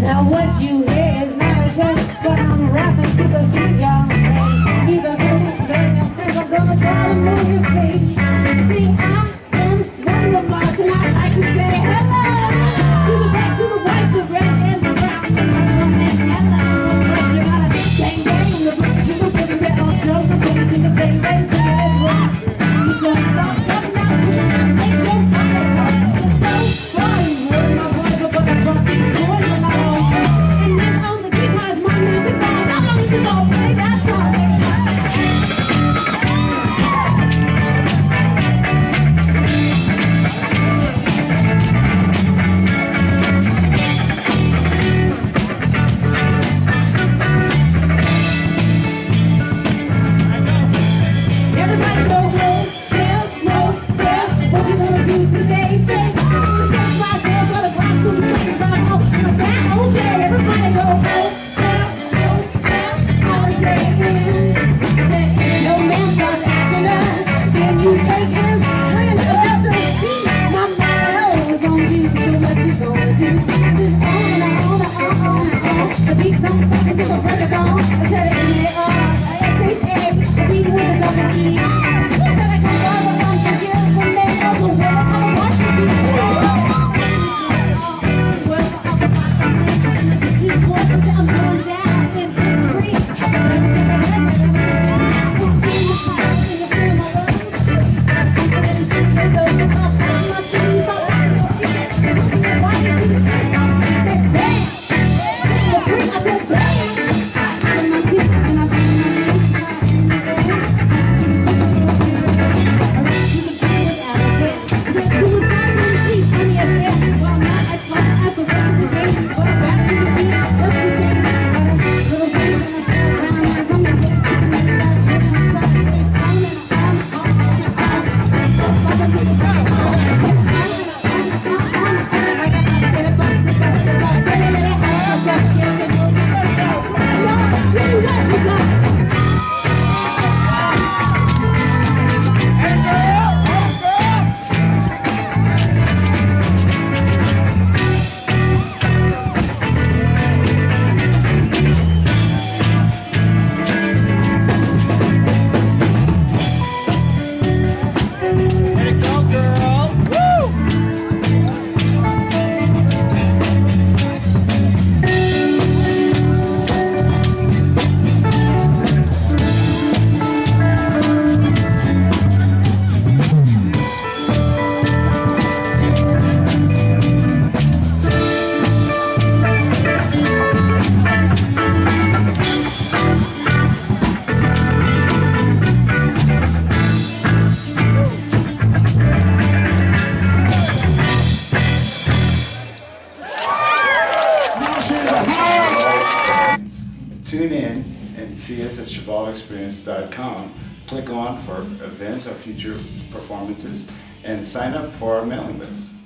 Now what you hear is not a test, but I'm rapping to the beat, y'all. Be the hoodoo, girl, your friends, I'm gonna try to move your feet. See, I am Wanda Marsh, and I like to say hello to the black, to the white, the red, and the brown. You gotta bang bang in the booty, to the booty, that all girls the booty, to the bang bang, that's why. You don't stop, but now make your body so strong. Tune in and see us at ShivalExperience.com. Click on for events or future performances and sign up for our mailing list.